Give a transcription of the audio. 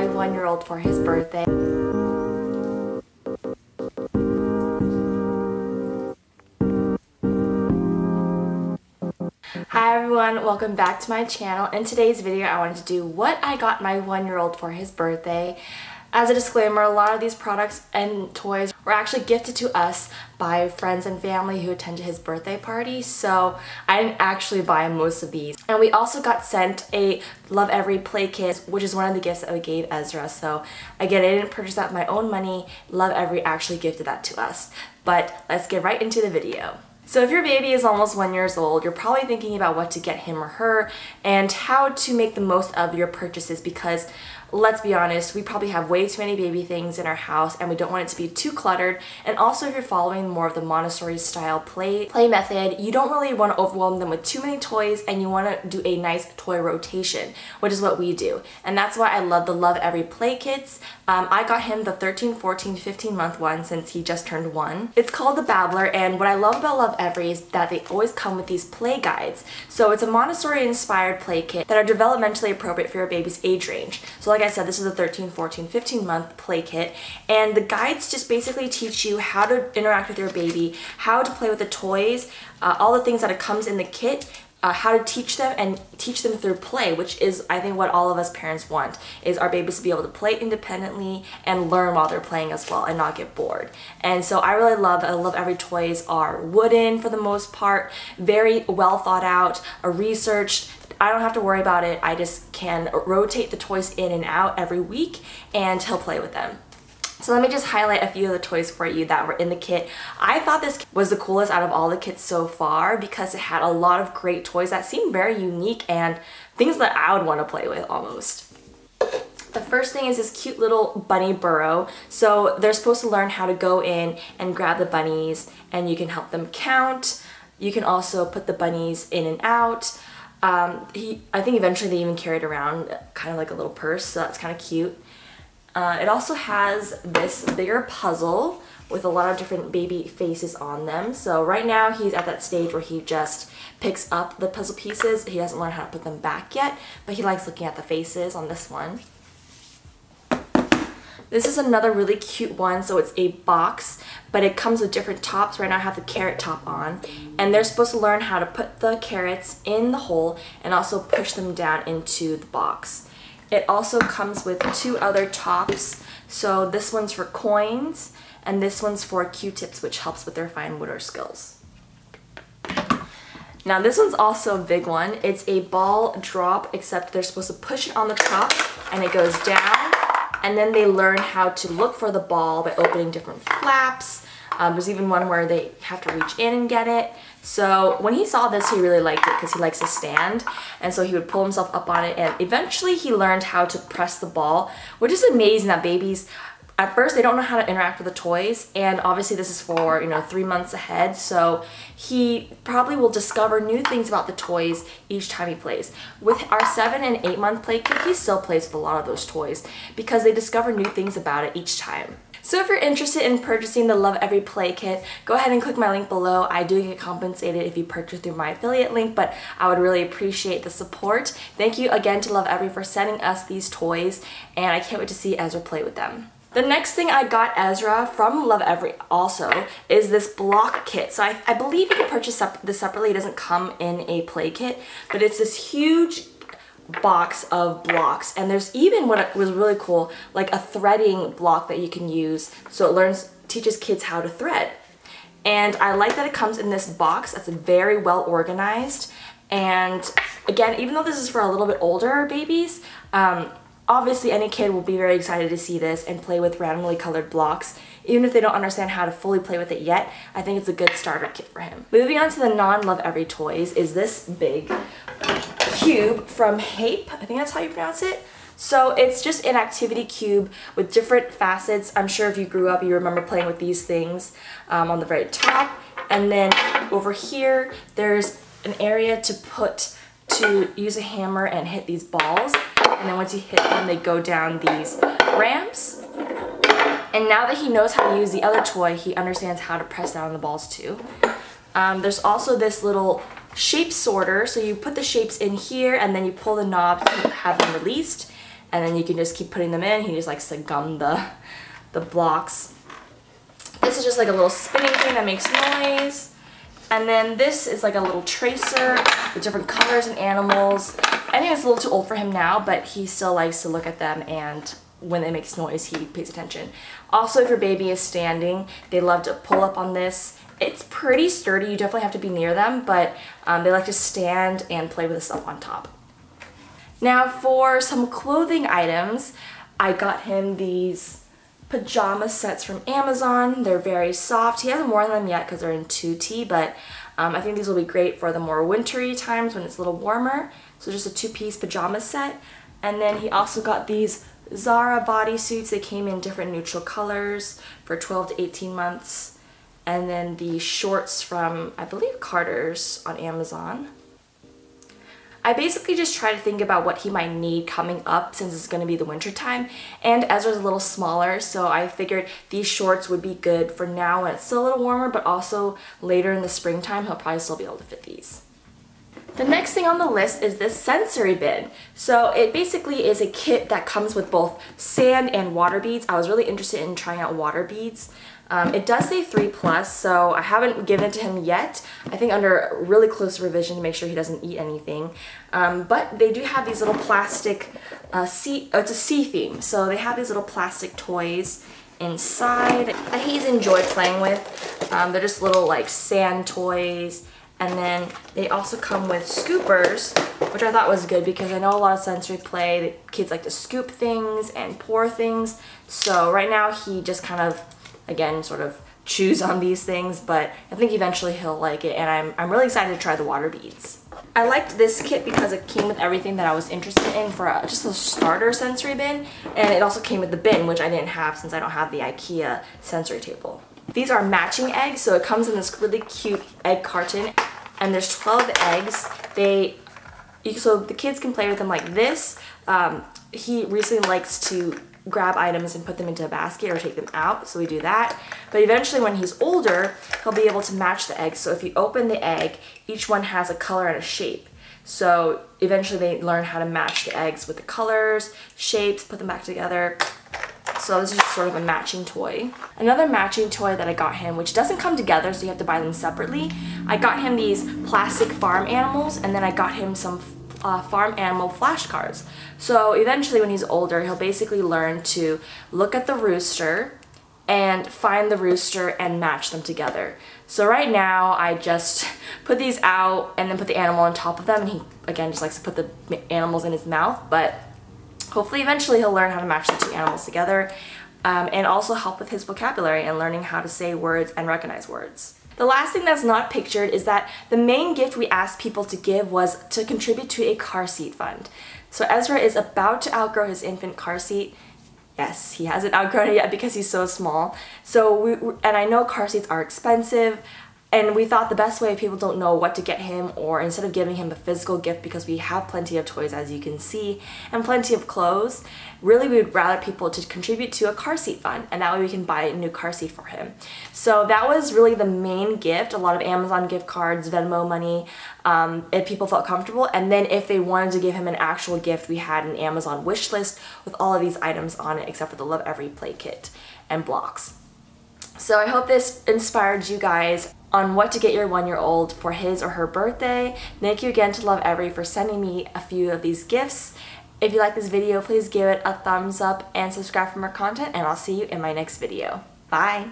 my one-year-old for his birthday. Hi everyone, welcome back to my channel. In today's video, I wanted to do what I got my one-year-old for his birthday. As a disclaimer, a lot of these products and toys were actually gifted to us by friends and family who attended his birthday party, so I didn't actually buy most of these. And we also got sent a Lovevery play kit, which is one of the gifts that we gave Ezra. So again, I didn't purchase that with my own money. Lovevery actually gifted that to us. But let's get right into the video. So if your baby is almost 1 year old, you're probably thinking about what to get him or her and how to make the most of your purchases, because let's be honest, we probably have way too many baby things in our house and we don't want it to be too cluttered. And also, if you're following more of the Montessori style play method, you don't really want to overwhelm them with too many toys, and you want to do a nice toy rotation, which is what we do. And that's why I love the Lovevery play kits. I got him the 13, 14, 15 month one since he just turned 1. It's called the Babbler, and what I love about Lovevery is that they always come with these play guides. So it's a Montessori inspired play kit that are developmentally appropriate for your baby's age range. So like I said, this is a 13, 14, 15 month play kit, and the guides just basically teach you how to interact with your baby, how to play with the toys, all the things that it comes in the kit, how to teach them, and teach them through play, which is, I think, what all of us parents want, is our babies to be able to play independently and learn while they're playing as well and not get bored. And so I really love that Lovevery toys are wooden for the most part, very well thought out, researched. I don't have to worry about it. I just can rotate the toys in and out every week and he'll play with them. So let me just highlight a few of the toys for you that were in the kit. I thought this was the coolest out of all the kits so far because it had a lot of great toys that seemed very unique and things that I would want to play with almost. The first thing is this cute little bunny burrow. So they're supposed to learn how to go in and grab the bunnies, and you can help them count. You can also put the bunnies in and out. I think eventually they even carried around kind of like a little purse, so that's kind of cute. It also has this bigger puzzle with a lot of different baby faces on them. So right now he's at that stage where he just picks up the puzzle pieces. He doesn't learn how to put them back yet, but he likes looking at the faces on this one. This is another really cute one. So it's a box, but it comes with different tops. Right now I have the carrot top on, and they're supposed to learn how to put the carrots in the hole and also push them down into the box. It also comes with two other tops, so this one's for coins, and this one's for Q-tips, which helps with their fine motor skills. Now this one's also a big one. It's a ball drop, except they're supposed to push it on the top, and it goes down, and then they learn how to look for the ball by opening different flaps. There's even one where they have to reach in and get it. So when he saw this, he really liked it because he likes to stand, and so he would pull himself up on it, and eventually he learned how to press the ball, which is amazing that babies, at first they don't know how to interact with the toys, and obviously this is for, 3 months ahead, so he probably will discover new things about the toys each time he plays. With our 7- and 8-month play kit, he still plays with a lot of those toys because they discover new things about it each time. So if you're interested in purchasing the Lovevery play kit, go ahead and click my link below. I do get compensated if you purchase through my affiliate link, but I would really appreciate the support. Thank you again to Lovevery for sending us these toys, and I can't wait to see Ezra play with them. The next thing I got Ezra from Lovevery also is this block kit. So I believe you can purchase this separately. It doesn't come in a play kit, but it's this huge box of blocks, and there's even, what was really cool, like a threading block that you can use, so it teaches kids how to thread. And I like that it comes in this box that's very well organized. And again, even though this is for a little bit older babies, obviously any kid will be very excited to see this and play with randomly colored blocks. Even if they don't understand how to fully play with it yet, I think it's a good starter kit for him. Moving on to the non-Lovevery toys is this big cube from Hape. I think that's how you pronounce it. So it's just an activity cube with different facets. I'm sure if you grew up, you remember playing with these things on the very top. And then over here, there's an area to use a hammer and hit these balls. And then once you hit them, they go down these ramps. And now that he knows how to use the other toy, he understands how to press down the balls too. There's also this little shape sorter, so you put the shapes in here and then you pull the knobs to have them released. and then you can just keep putting them in. He just likes to gum the blocks. This is just like a little spinning thing that makes noise. And then this is like a little tracer with different colors and animals. I think it's a little too old for him now, but he still likes to look at them, and when they make noise, he pays attention. Also, if your baby is standing, they love to pull up on this. It's pretty sturdy. You definitely have to be near them, but they like to stand and play with the stuff on top. Now for some clothing items, I got him these pajama sets from Amazon. They're very soft. He hasn't worn them yet because they're in 2T, but I think these will be great for the more wintry times when it's a little warmer. So just a two-piece pajama set. And then he also got these Zara bodysuits. They came in different neutral colors for 12 to 18 months. And then the shorts from, I believe, Carter's on Amazon. I basically just try to think about what he might need coming up since it's going to be the winter time. And Ezra's a little smaller, so I figured these shorts would be good for now when it's still a little warmer, but also later in the springtime, he'll probably still be able to fit these. The next thing on the list is this sensory bin. So it basically is a kit that comes with both sand and water beads. I was really interested in trying out water beads. It does say 3+, so I haven't given it to him yet. I think under really close revision to make sure he doesn't eat anything. But they do have these little plastic it's a sea theme. So they have these little plastic toys inside that he's enjoyed playing with. They're just little like sand toys. And then they also come with scoopers, which I thought was good because I know a lot of sensory play that kids like to scoop things and pour things. So right now he just kind of, again, sort of chews on these things, but I think eventually he'll like it, and I'm really excited to try the water beads. I liked this kit because it came with everything that I was interested in for just a starter sensory bin, and it also came with the bin, which I didn't have since I don't have the IKEA sensory table. These are matching eggs, so it comes in this really cute egg carton, and there's 12 eggs. So the kids can play with them like this. He recently likes to grab items and put them into a basket or take them out, so we do that. But eventually when he's older, he'll be able to match the eggs. So if you open the egg, each one has a color and a shape. So eventually they learn how to match the eggs with the colors, shapes, put them back together. So this is just sort of a matching toy. Another matching toy that I got him, which doesn't come together, so you have to buy them separately. I got him these plastic farm animals, and then I got him some farm animal flashcards. So eventually when he's older, he'll basically learn to look at the rooster and find the rooster and match them together. So right now I just put these out and then put the animal on top of them, and he again just likes to put the animals in his mouth, but hopefully eventually he'll learn how to match the two animals together, and also help with his vocabulary and learning how to say words and recognize words. The last thing that's not pictured is that the main gift we asked people to give was to contribute to a car seat fund. So Ezra is about to outgrow his infant car seat. Yes, he hasn't outgrown it yet because he's so small. So and I know car seats are expensive, and we thought the best way if people don't know what to get him, or instead of giving him a physical gift, because we have plenty of toys as you can see and plenty of clothes, really we would rather people to contribute to a car seat fund, and that way we can buy a new car seat for him. So that was really the main gift. A lot of Amazon gift cards, Venmo money, if people felt comfortable, and then if they wanted to give him an actual gift, we had an Amazon wish list with all of these items on it except for the Lovevery play kit and blocks. So I hope this inspired you guys on what to get your one-year-old for his or her birthday. Thank you again to Lovevery for sending me a few of these gifts. If you like this video, please give it a thumbs up and subscribe for more content, and I'll see you in my next video. Bye!